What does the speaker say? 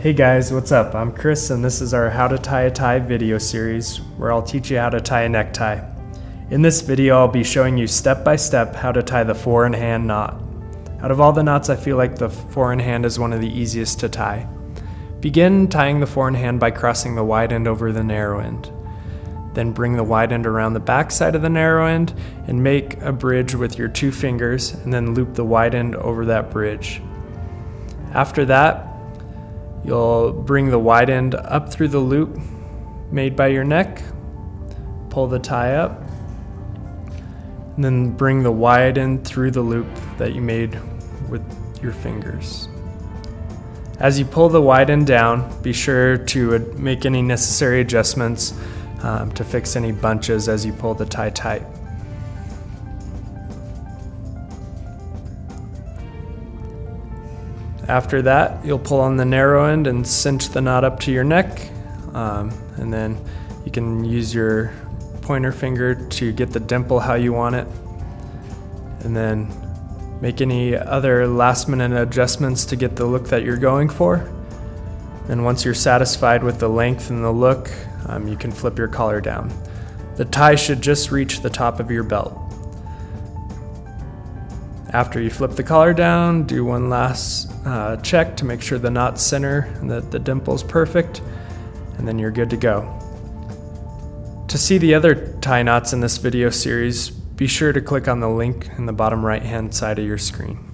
Hey guys, what's up? I'm Chris and this is our How to Tie a Tie video series where I'll teach you how to tie a necktie. In this video I'll be showing you step by step how to tie the four in hand knot. Out of all the knots I feel like the four in hand is one of the easiest to tie. Begin tying the four in hand by crossing the wide end over the narrow end. Then bring the wide end around the back side of the narrow end and make a bridge with your two fingers and then loop the wide end over that bridge. After that, you'll bring the wide end up through the loop made by your neck, pull the tie up, and then bring the wide end through the loop that you made with your fingers. As you pull the wide end down, be sure to make any necessary adjustments to fix any bunches as you pull the tie tight. After that, you'll pull on the narrow end and cinch the knot up to your neck, and then you can use your pointer finger to get the dimple how you want it, and then make any other last minute adjustments to get the look that you're going for. Then once you're satisfied with the length and the look, you can flip your collar down. The tie should just reach the top of your belt. After you flip the collar down, do one last check to make sure the knot's center and that the dimple's perfect, and then you're good to go. To see the other tie knots in this video series, be sure to click on the link in the bottom right hand side of your screen.